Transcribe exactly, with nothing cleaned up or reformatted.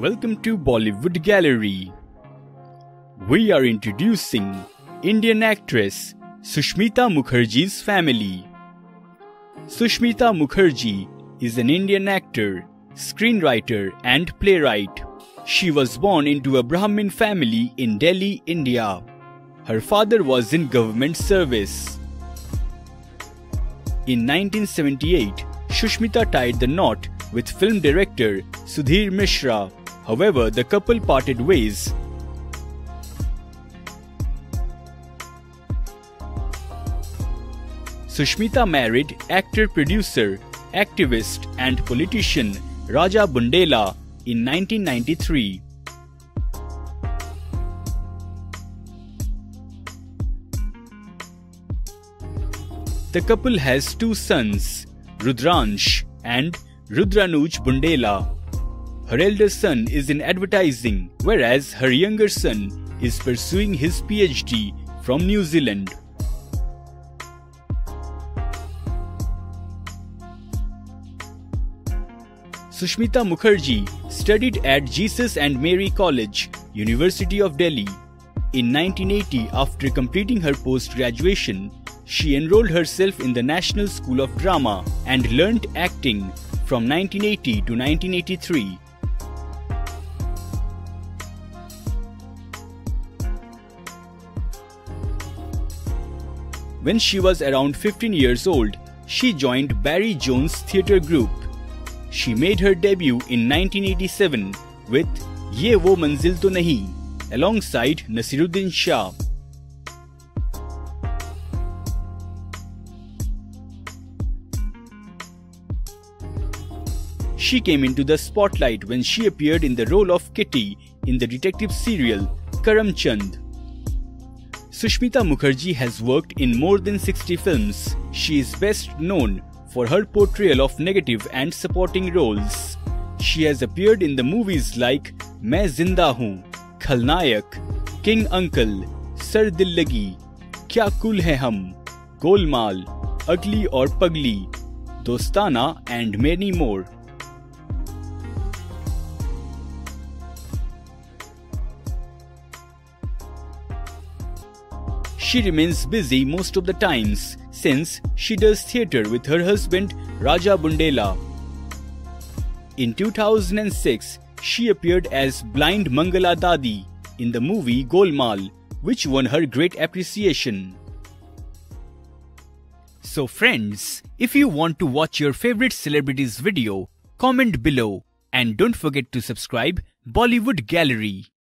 Welcome to Bollywood Gallery. We are introducing Indian actress Sushmita Mukherjee's family. Sushmita Mukherjee is an Indian actor, screenwriter and playwright. She was born into a Brahmin family in Delhi, India. Her father was in government service. In nineteen seventy-eight, Sushmita tied the knot with film director Sudhir Mishra. However, the couple parted ways. Sushmita married actor, producer, activist and politician Raja Bundela in nineteen ninety-three. The couple has two sons, Rudransh and Rudranuj Bundela. Her elder son is in advertising, whereas her younger son is pursuing his PhD from New Zealand. Sushmita Mukherjee studied at Jesus and Mary College, University of Delhi. In nineteen eighty, after completing her post-graduation, she enrolled herself in the National School of Drama and learnt acting from nineteen eighty to nineteen eighty-three. When she was around fifteen years old, she joined Barry Jones Theatre Group. She made her debut in nineteen eighty-seven with Ye Woh Manzil To Nahi alongside Nasiruddin Shah. She came into the spotlight when she appeared in the role of Kitty in the detective serial Karamchand. Sushmita Mukherjee has worked in more than sixty films. She is best known for her portrayal of negative and supporting roles. She has appeared in the movies like Main Zinda Hoon, Khalnayak, King Uncle, Sirdillagi, Kya Kul Hain Hum, Golmaal, Agli aur Pagli, Dostana and many more. She remains busy most of the times since she does theatre with her husband Raja Bundela. In two thousand six, she appeared as blind Mangala Dadi in the movie Golmaal, which won her great appreciation. So friends, if you want to watch your favourite celebrities' video, comment below and don't forget to subscribe Bollywood Gallery.